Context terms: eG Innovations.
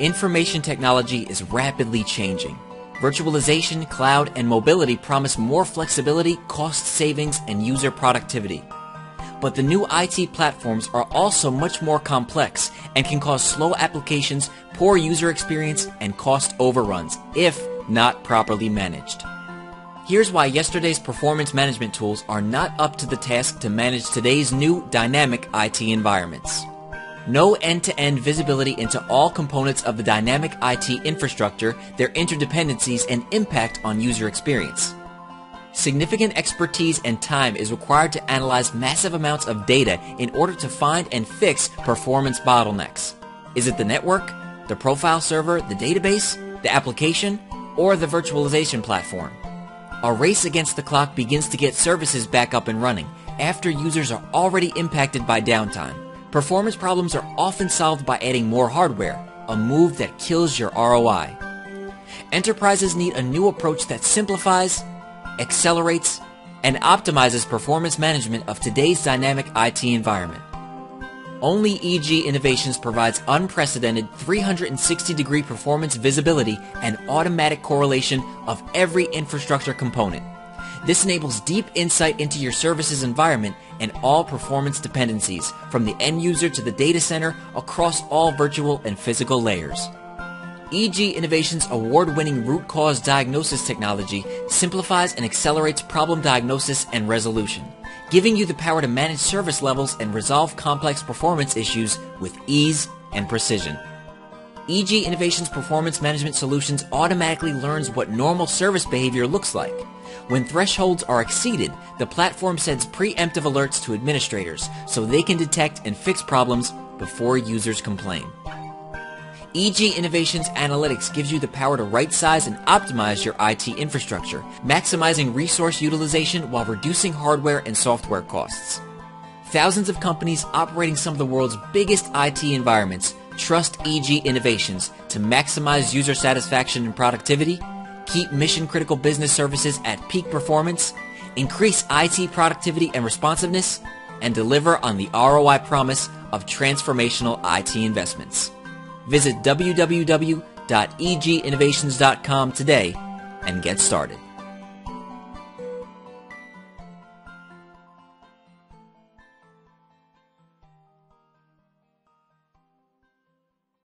Information technology is rapidly changing. Virtualization, cloud, and mobility promise more flexibility, cost savings, and user productivity. But the new IT platforms are also much more complex and can cause slow applications, poor user experience, and cost overruns if not properly managed. Here's why yesterday's performance management tools are not up to the task to manage today's new dynamic IT environments. No end-to-end visibility into all components of the dynamic IT infrastructure, their interdependencies, and impact on user experience. Significant expertise and time is required to analyze massive amounts of data in order to find and fix performance bottlenecks. Is it the network, the profile server, the database, the application, or the virtualization platform? A race against the clock begins to get services back up and running after users are already impacted by downtime. Performance problems are often solved by adding more hardware, a move that kills your ROI. Enterprises need a new approach that simplifies, accelerates, and optimizes performance management of today's dynamic IT environment. Only eG Innovations provides unprecedented 360-degree performance visibility and automatic correlation of every infrastructure component. This enables deep insight into your services environment and all performance dependencies, from the end user to the data center, across all virtual and physical layers. eG Innovations' award-winning root cause diagnosis technology simplifies and accelerates problem diagnosis and resolution, giving you the power to manage service levels and resolve complex performance issues with ease and precision. eG Innovations' performance management solutions automatically learns what normal service behavior looks like. When thresholds are exceeded, the platform sends preemptive alerts to administrators so they can detect and fix problems before users complain. eG Innovations Analytics gives you the power to right-size and optimize your IT infrastructure, maximizing resource utilization while reducing hardware and software costs. Thousands of companies operating some of the world's biggest IT environments trust eG Innovations to maximize user satisfaction and productivity, keep mission-critical business services at peak performance, increase IT productivity and responsiveness, and deliver on the ROI promise of transformational IT investments. Visit www.eginnovations.com today and get started.